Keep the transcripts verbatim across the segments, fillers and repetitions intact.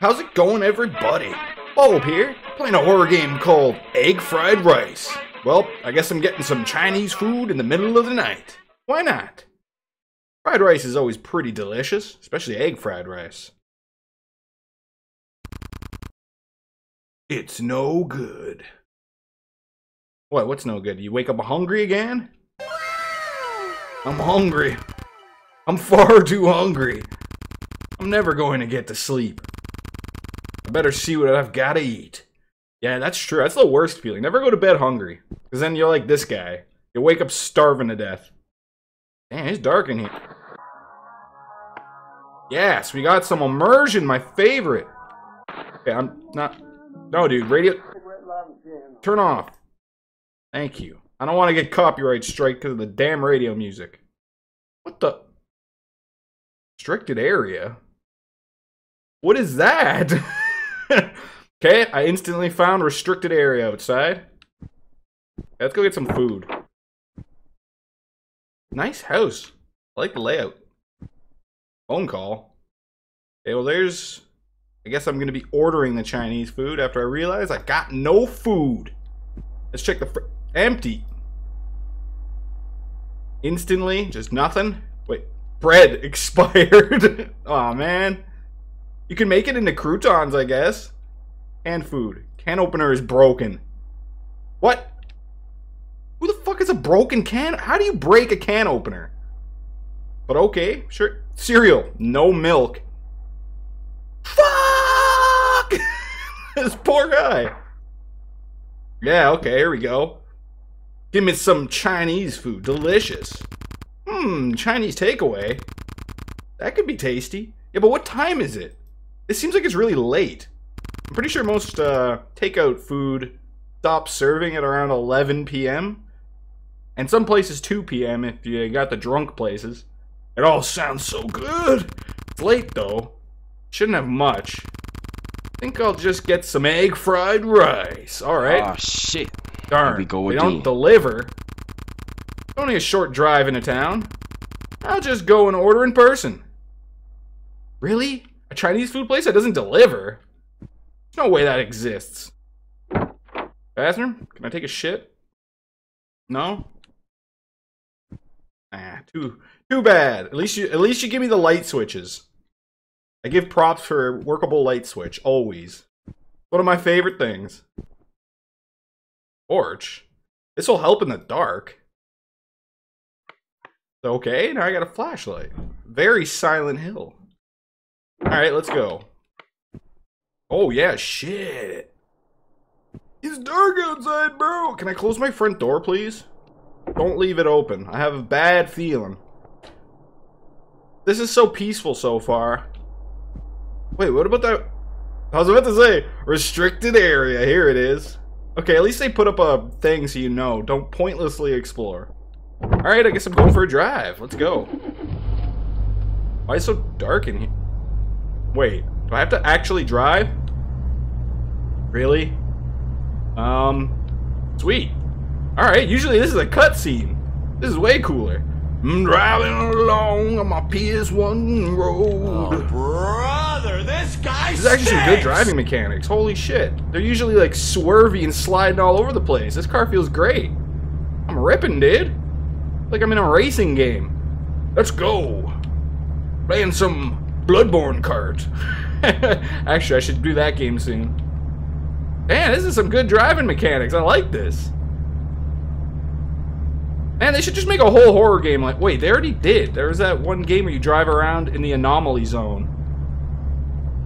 How's it going, everybody? Bobe here, playing a horror game called Egg Fried Rice. Well, I guess I'm getting some Chinese food in the middle of the night. Why not? Fried rice is always pretty delicious, especially egg fried rice. It's no good. What, what's no good? You wake up hungry again? I'm hungry. I'm far too hungry. I'm never going to get to sleep. I better see what I've got to eat. Yeah, that's true. That's the worst feeling. Never go to bed hungry. Because then you're like this guy. You wake up starving to death. Damn, it's dark in here. Yes, we got some immersion, my favorite. Okay, I'm not... No, dude, radio... Turn off. Thank you. I don't want to get copyright strike because of the damn radio music. What the... Restricted area? What is that? Okay, I instantly found restricted area outside. Let's go get some food. Nice house. I like the layout. Phone call. Okay, well there's... I guess I'm gonna be ordering the Chinese food after I realize I got no food. Let's check the fr- Empty. Instantly, just nothing. Wait. Bread expired. Aw, oh, man. You can make it into croutons, I guess. And food. Can opener is broken. What? Who the fuck is a broken can? How do you break a can opener? But okay, sure. Cereal. No milk. Fuck! This poor guy. Yeah, okay, here we go. Give me some Chinese food. Delicious. Hmm, Chinese takeaway. That could be tasty. Yeah, but what time is it? It seems like it's really late. I'm pretty sure most uh, takeout food stops serving at around eleven p m And some places two p m if you got the drunk places. It all sounds so good. It's late, though. Shouldn't have much. I think I'll just get some egg fried rice. All right. Oh, shit. Darn, we go again. They don't deliver. Only a short drive into town. I'll just go and order in person. Really? A Chinese food place that doesn't deliver? There's no way that exists. Bathroom? Can I take a shit? No? Ah, too too bad. At least you at least you give me the light switches. I give props for workable light switch, always. One of my favorite things. Torch? This will help in the dark. Okay, now I got a flashlight. Very Silent Hill. Alright, let's go. Oh, yeah, shit. It's dark outside, bro. Can I close my front door, please? Don't leave it open. I have a bad feeling. This is so peaceful so far. Wait, what about that? I was about to say, restricted area. Here it is. Okay, at least they put up a thing so you know. Don't pointlessly explore. Alright, I guess I'm going for a drive. Let's go. Why is it so dark in here? Wait, do I have to actually drive? Really? Um, sweet. Alright, usually this is a cutscene. This is way cooler. I'm driving along on my P S one road. Oh, brother, this guy stinks! This is actually some good driving mechanics. Holy shit. They're usually like swervy and sliding all over the place. This car feels great. I'm ripping, dude. Like I'm in a racing game. Let's go. Playing some Bloodborne cart. Actually, I should do that game soon. Man, this is some good driving mechanics. I like this. Man, they should just make a whole horror game like... Wait, they already did. There was that one game where you drive around in the Anomaly Zone.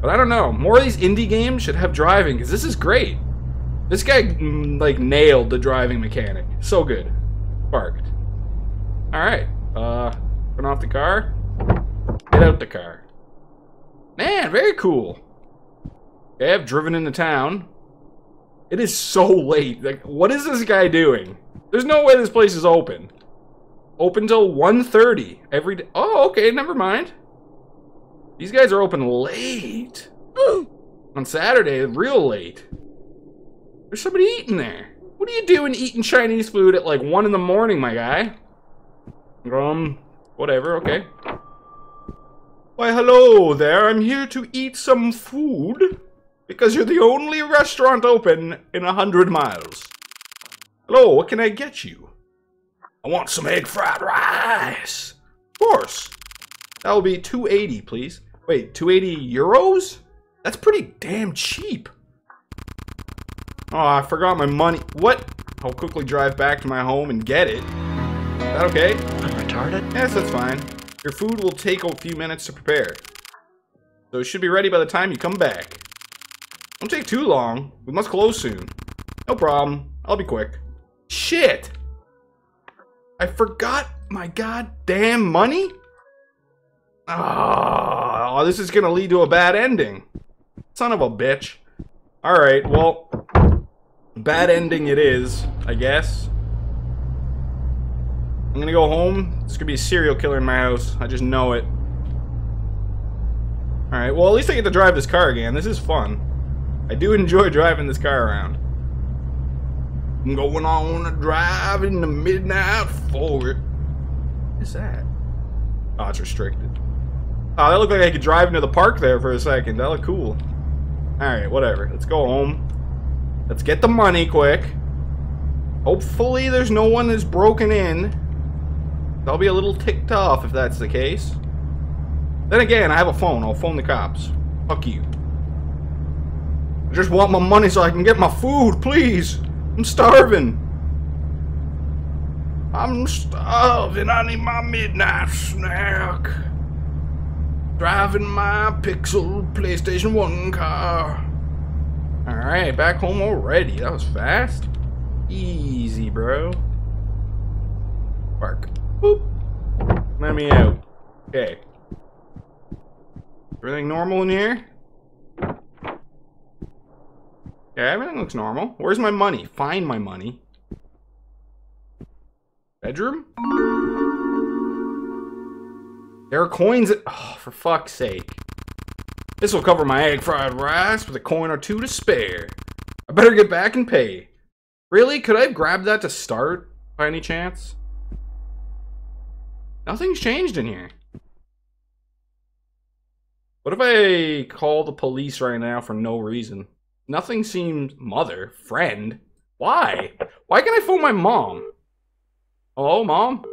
But I don't know. More of these indie games should have driving, because this is great. This guy, like, nailed the driving mechanic. So good. Parked. Alright, uh, turn off the car, get out the car. Man, very cool. Okay, I've driven into town. It is so late. Like, what is this guy doing? There's no way this place is open. Open till one thirty every day. Oh, okay, never mind. These guys are open late. Ooh. On Saturday, real late. There's somebody eating there. What are you doing eating Chinese food at like one in the morning, my guy? Um, whatever, okay. Why, hello there. I'm here to eat some food because you're the only restaurant open in a hundred miles. Hello, what can I get you? I want some egg fried rice. Of course. That'll be two eighty, please. Wait, two eighty euros? That's pretty damn cheap. Oh, I forgot my money. What? I'll quickly drive back to my home and get it. Is that okay? I'm retarded? Yes, that's fine. Your food will take a few minutes to prepare, so it should be ready by the time you come back. Don't take too long. We must close soon. No problem. I'll be quick. Shit! I forgot my goddamn money? Oh, this is gonna lead to a bad ending. Son of a bitch. Alright, well, bad ending it is, I guess. I'm gonna go home. There's gonna be a serial killer in my house. I just know it. Alright, well, at least I get to drive this car again. This is fun. I do enjoy driving this car around. I'm going on a drive in the midnight forward. What is that? Oh, it's restricted. Oh, that looked like I could drive into the park there for a second. That looked cool. Alright, whatever. Let's go home. Let's get the money quick. Hopefully there's no one that's broken in. I'll be a little ticked off if that's the case. Then again, I have a phone. I'll phone the cops. Fuck you. I just want my money so I can get my food, please. I'm starving. I'm starving. I need my midnight snack. Driving my Pixel PlayStation one car. Alright, back home already. That was fast. Easy, bro. Bark. Boop. Let me out. Okay. Everything normal in here? Yeah, everything looks normal. Where's my money? Find my money. Bedroom? There are coins that... Oh, for fuck's sake. This will cover my egg fried rice with a coin or two to spare. I better get back and pay. Really? Could I have grabbed that to start, by any chance? Nothing's changed in here. What if I call the police right now for no reason? Nothing seems... Mother? Friend? Why? Why can't I phone my mom? Hello, Mom?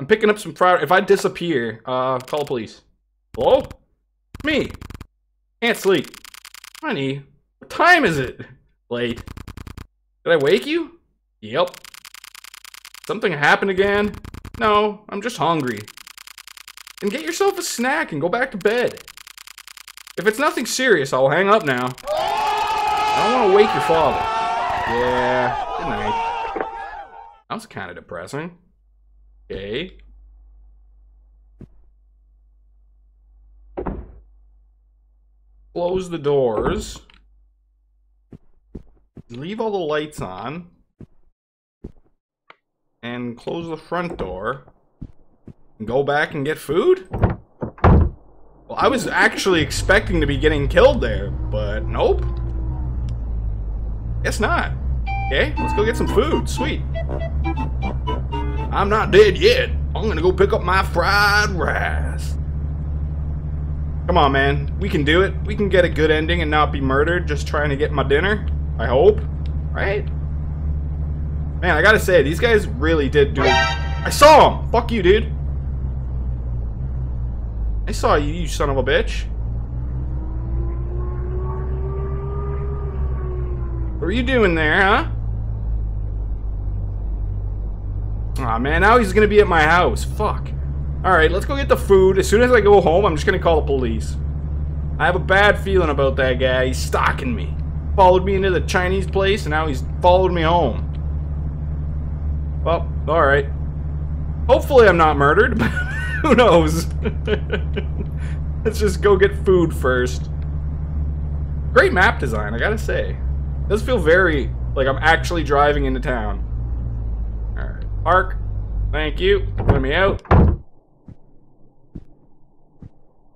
I'm picking up some fried... If I disappear, uh, call the police. Hello? Me. Can't sleep. Honey, what time is it? Late. Did I wake you? Yep. Something happened again? No, I'm just hungry. And get yourself a snack and go back to bed. If it's nothing serious, I'll hang up now. I don't want to wake your father. Yeah, good night. That was kind of depressing. Okay. Close the doors. Leave all the lights on. And close the front door. And go back and get food? Well, I was actually expecting to be getting killed there, but nope. Guess not. Okay, let's go get some food. Sweet. I'm not dead yet. I'm gonna go pick up my fried rice. Come on, man. We can do it. We can get a good ending and not be murdered just trying to get my dinner. I hope. Right? Man, I gotta say, these guys really did do it. I saw him! Fuck you, dude. I saw you, you son of a bitch. What were you doing there, huh? Aw, man, now he's gonna be at my house. Fuck. Alright, let's go get the food. As soon as I go home, I'm just gonna call the police. I have a bad feeling about that guy. He's stalking me. Followed me into the Chinese place, and now he's followed me home. Well, alright. Hopefully I'm not murdered, but who knows? Let's just go get food first. Great map design, I gotta say. It does feel very like I'm actually driving into town. Alright, park. Thank you. Let me out.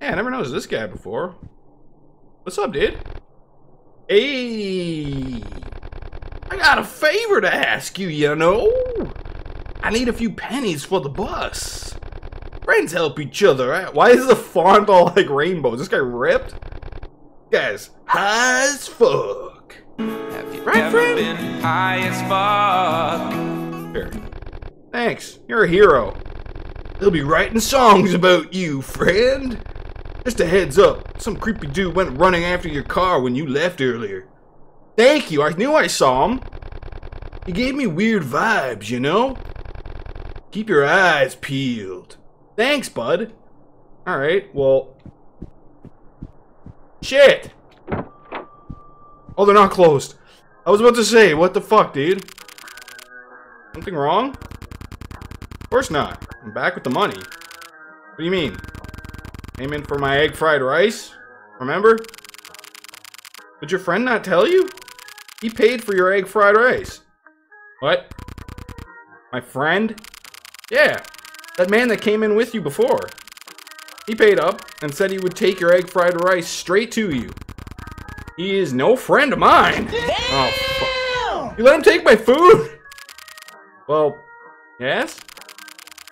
Yeah, I never noticed this guy before. What's up, dude? Hey! I got a favor to ask you, you know? I need a few pennies for the bus. friends help each other. Why is the font all like rainbows? This guy ripped? Guys, high as fuck. Have you right, ever friend? Been high as fuck? Here. Thanks, you're a hero. They'll be writing songs about you, friend. Just a heads up, some creepy dude went running after your car when you left earlier. Thank you, I knew I saw him. He gave me weird vibes, you know? Keep your eyes peeled. Thanks, bud. Alright, well... Shit! Oh, they're not closed. I was about to say, what the fuck, dude? Something wrong? Of course not. I'm back with the money. What do you mean? Came in for my egg fried rice? Remember? Did your friend not tell you? He paid for your egg fried rice. What? My friend? Yeah. That man that came in with you before. He paid up and said he would take your egg fried rice straight to you. He is no friend of mine. Damn! Oh, fuck. You let him take my food? Well, yes?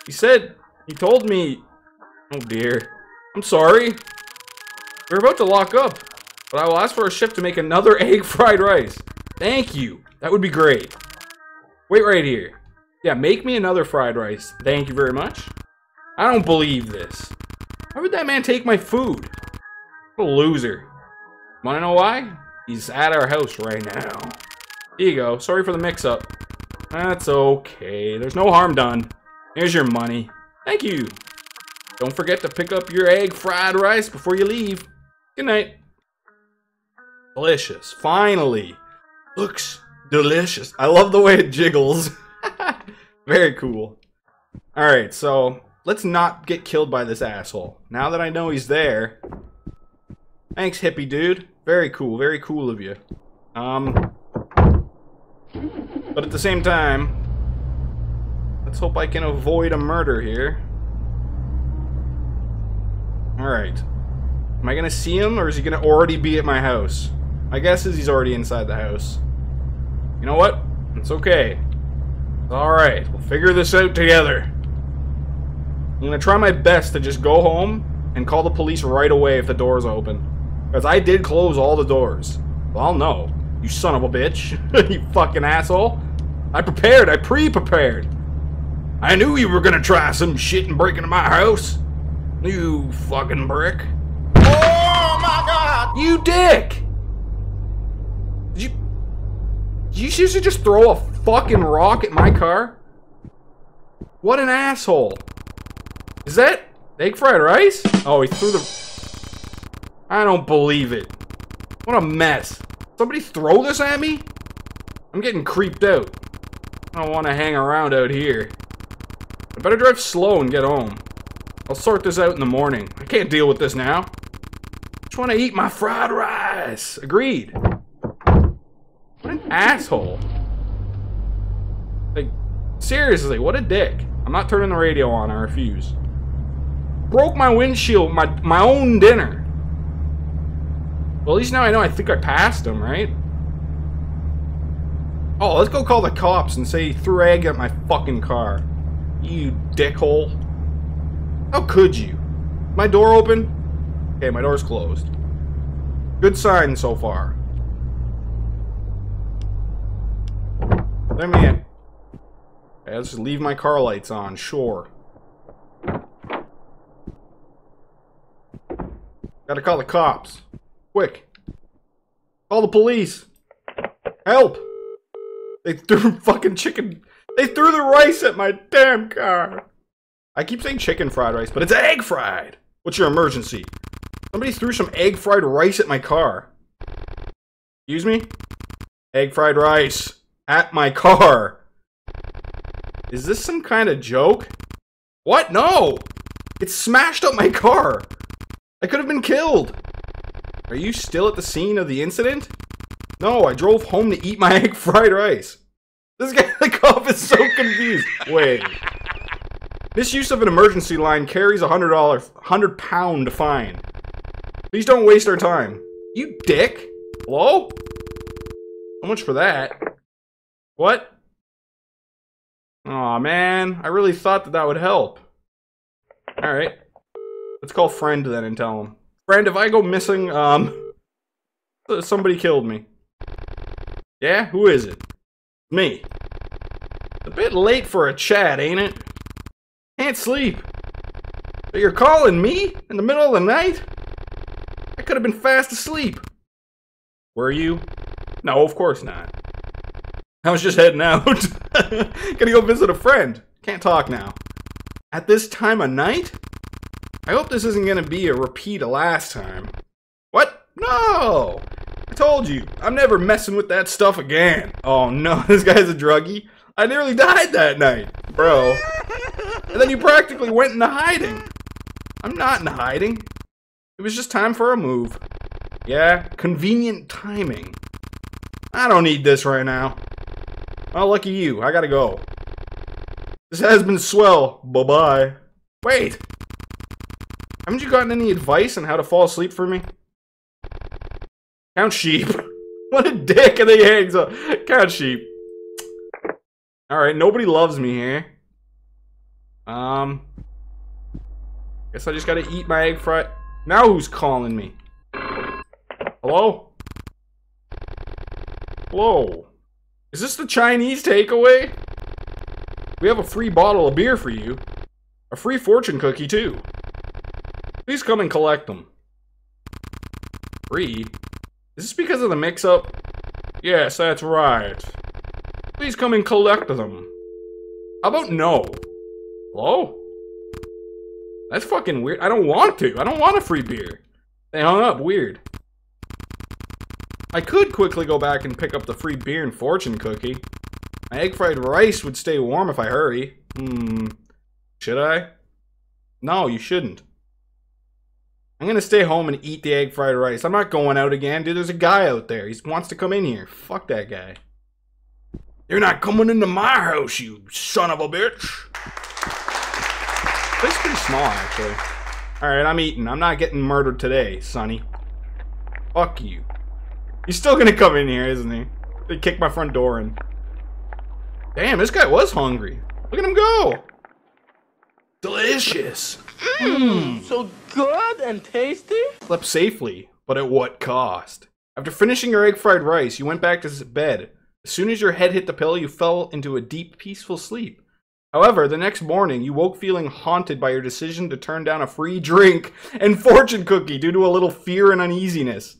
He said, he told me... Oh dear. I'm sorry. We're about to lock up, but I will ask for a shift to make another egg fried rice. Thank you. That would be great. Wait right here. Yeah, make me another fried rice. Thank you very much. I don't believe this. Why would that man take my food? What a loser. Wanna know why? He's at our house right now. Here you go. Sorry for the mix-up. That's okay. There's no harm done. Here's your money. Thank you. Don't forget to pick up your egg fried rice before you leave. Good night. Delicious. Finally. Looks delicious. I love the way it jiggles. Very cool. Alright, so let's not get killed by this asshole. Now that I know he's there. Thanks, hippie dude. Very cool. Very cool of you. Um, but at the same time, let's hope I can avoid a murder here. Alright. Am I gonna see him, or is he gonna already be at my house? My guess is he's already inside the house. You know what? It's okay. It's alright. We'll figure this out together. I'm gonna try my best to just go home and call the police right away if the door's open. Because I did close all the doors. Well, I'll know. You son of a bitch. You fucking asshole. I prepared. I pre-prepared. I knew you were gonna try some shit and break into my house. You fucking brick. Oh my god! You dick! Did you... Did you seriously just throw a fucking rock at my car? What an asshole. Is that egg fried rice? Oh, he threw the... I don't believe it. What a mess. Somebody throw this at me? I'm getting creeped out. I don't want to hang around out here. I better drive slow and get home. I'll sort this out in the morning. I can't deal with this now. I just want to eat my fried rice. Agreed. What an asshole. Like, seriously, what a dick. I'm not turning the radio on. I refuse. Broke my windshield, my, my own dinner. Well, at least now I know I think I passed him, right? Oh, let's go call the cops and say he threw egg at my fucking car. You dickhole. How could you? My door open? Okay, my door's closed. Good sign so far. Let me in. Okay, let's just leave my car lights on, sure. Gotta call the cops. Quick. Call the police. Help! They threw fucking chicken... They threw the rice at my damn car. I keep saying chicken fried rice, but it's egg fried. What's your emergency? Somebody threw some egg fried rice at my car. Excuse me? Egg fried rice at my car. Is this some kind of joke? What? No! It smashed up my car. I could have been killed. Are you still at the scene of the incident? No, I drove home to eat my egg fried rice. This guy in the cop is so confused. Wait. Misuse of an emergency line carries a one hundred pound fine. Please don't waste our time. You dick. Hello? So much for that. What? Aw, man. I really thought that that would help. Alright. Let's call friend then and tell him. Friend, if I go missing, um... somebody killed me. Yeah? Who is it? Me. A bit late for a chat, ain't it? Can't sleep. But you're calling me? In the middle of the night? I could have been fast asleep. Were you? No, of course not. I was just heading out. Gonna go visit a friend. Can't talk now. At this time of night? I hope this isn't gonna be a repeat of last time. What? No! I told you, I'm never messing with that stuff again. Oh no, this guy's a druggie. I nearly died that night, bro. And then you practically went into hiding. I'm not in hiding. It was just time for a move. Yeah, convenient timing. I don't need this right now. Well, lucky you. I gotta go. This has been swell. Bye-bye. Wait! Haven't you gotten any advice on how to fall asleep for me? Count sheep. What a dick! And then he hangs up. Count sheep. Alright, nobody loves me here. Um... Guess I just gotta eat my egg fried... Now who's calling me? Hello? Hello? Is this the Chinese takeaway? We have a free bottle of beer for you. A free fortune cookie, too. Please come and collect them. Free? Is this because of the mix-up? Yes, that's right. Please come and collect them. How about no? Hello? That's fucking weird. I don't want to. I don't want a free beer. They hung up. Weird. I could quickly go back and pick up the free beer and fortune cookie. My egg fried rice would stay warm if I hurry. Hmm. Should I? No, you shouldn't. I'm gonna stay home and eat the egg fried rice. I'm not going out again. Dude, there's a guy out there. He wants to come in here. Fuck that guy. You're not coming into my house, you son of a bitch. This is pretty small, actually. Alright, I'm eating. I'm not getting murdered today, Sonny. Fuck you. He's still gonna come in here, isn't he? They kicked my front door in. Damn, this guy was hungry. Look at him go! Delicious! Mmm! So good and tasty! Slept safely, but at what cost? After finishing your egg fried rice, you went back to bed. As soon as your head hit the pillow, you fell into a deep, peaceful sleep. However, the next morning, you woke feeling haunted by your decision to turn down a free drink and fortune cookie due to a little fear and uneasiness.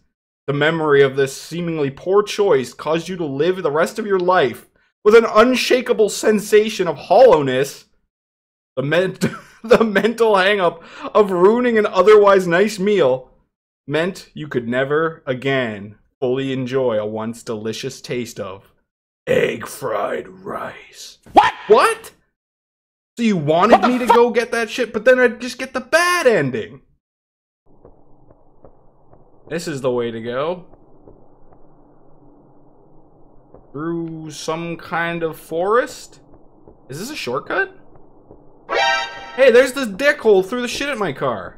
The memory of this seemingly poor choice caused you to live the rest of your life with an unshakable sensation of hollowness, the, ment the mental hang-up of ruining an otherwise nice meal, meant you could never again fully enjoy a once delicious taste of egg fried rice. What? What? So you wanted me to go get that shit, but then I'd just get the bad ending. This is the way to go. Through some kind of forest? Is this a shortcut? Hey, there's this dick hole through the shit at my car.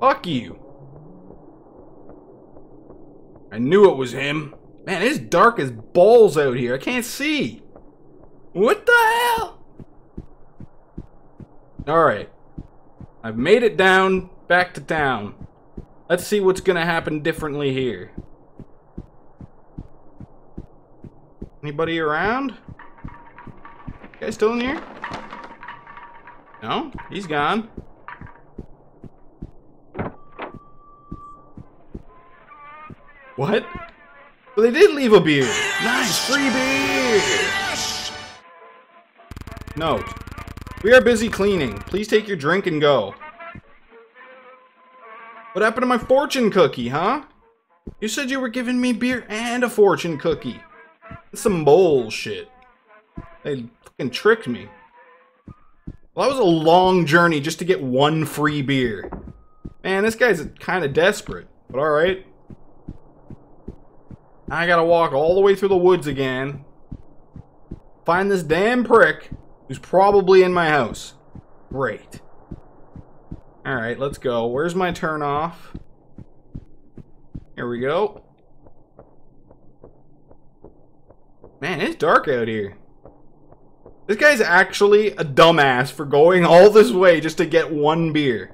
Fuck you. I knew it was him. Man, it's dark as balls out here. I can't see. What the hell? Alright. I've made it down, back to town. Let's see what's gonna happen differently here. Anybody around? Guy still in here? No? He's gone. What? Well, they did leave a beer! Nice! Free beer! Note. We are busy cleaning. Please take your drink and go. What happened to my fortune cookie, huh? You said you were giving me beer and a fortune cookie. That's some bullshit. They fucking tricked me. Well, that was a long journey just to get one free beer. Man, this guy's kind of desperate, but alright. Now I gotta walk all the way through the woods again. Find this damn prick. Who's probably in my house. Great. Alright, let's go. Where's my turn off? Here we go. Man, it's dark out here. This guy's actually a dumbass for going all this way just to get one beer.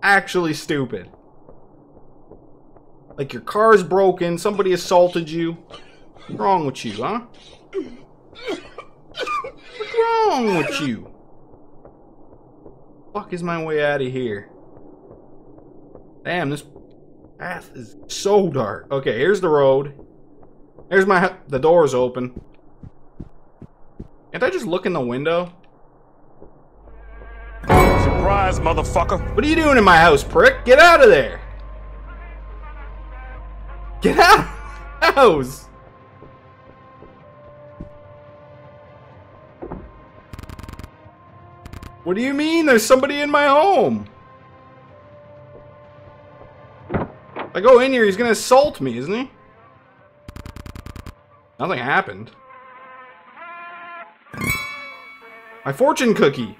Actually stupid. Like, your car's broken, somebody assaulted you. What's wrong with you, huh? What's wrong with you? Fuck is my way out of here? Damn, this path is so dark. Okay, here's the road. Here's my hu- the door's open. Can't I just look in the window? Surprise, motherfucker! What are you doing in my house, prick? Get out of there! Get out of the house! What do you mean? There's somebody in my home! If I go in here, he's gonna assault me, isn't he? Nothing happened. My fortune cookie!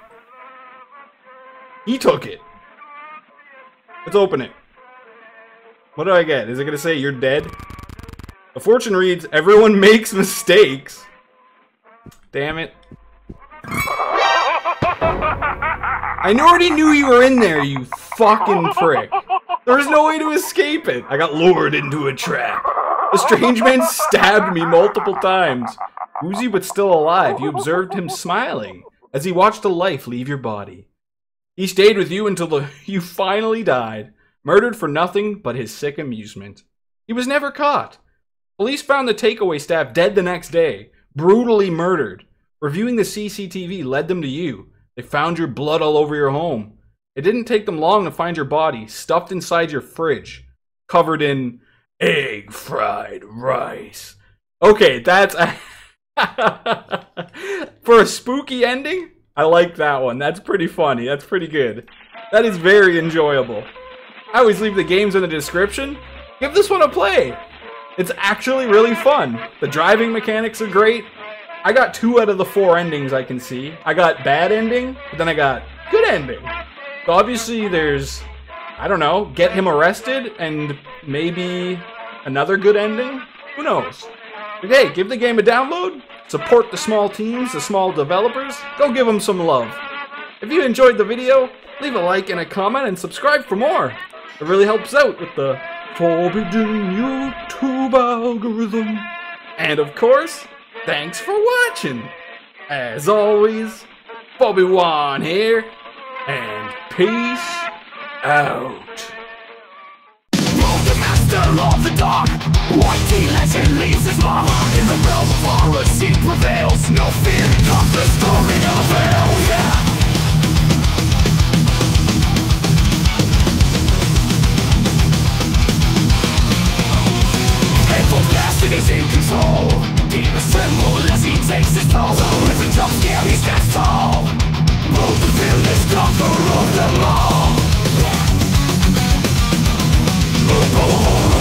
He took it! Let's open it. What do I get? Is it gonna say, you're dead? The fortune reads, everyone makes mistakes! Damn it. I already knew you were in there, you fucking prick. There was no way to escape it. I got lured into a trap. The strange man stabbed me multiple times. Woozy but still alive, you observed him smiling as he watched the life leave your body. He stayed with you until the, you finally died, murdered for nothing but his sick amusement. He was never caught. Police found the takeaway staff dead the next day, brutally murdered. Reviewing the C C T V led them to you. They found your blood all over your home. It didn't take them long to find your body, stuffed inside your fridge, covered in egg fried rice. Okay, that's a for a spooky ending? I like that one. That's pretty funny. That's pretty good. That is very enjoyable. I always leave the games in the description. Give this one a play. It's actually really fun. The driving mechanics are great. I got two out of the four endings I can see. I got bad ending, but then I got good ending. So obviously there's, I don't know, get him arrested and maybe another good ending? Who knows? But hey, give the game a download, support the small teams, the small developers, go give them some love. If you enjoyed the video, leave a like and a comment and subscribe for more. It really helps out with the forbidden YouTube algorithm. And of course, thanks for watching! As always, Bobe-Wan here, and peace out! Roll the master of the dark, whitey legend leaves his mark. In the realm of horror, seed prevails, no fear, not the story of hell, yeah! Hateful bastard is in control. Demons tremble as he takes his toll. So every jump scare he stands tall. Both the villains conqueror of them all. Oh, oh, oh.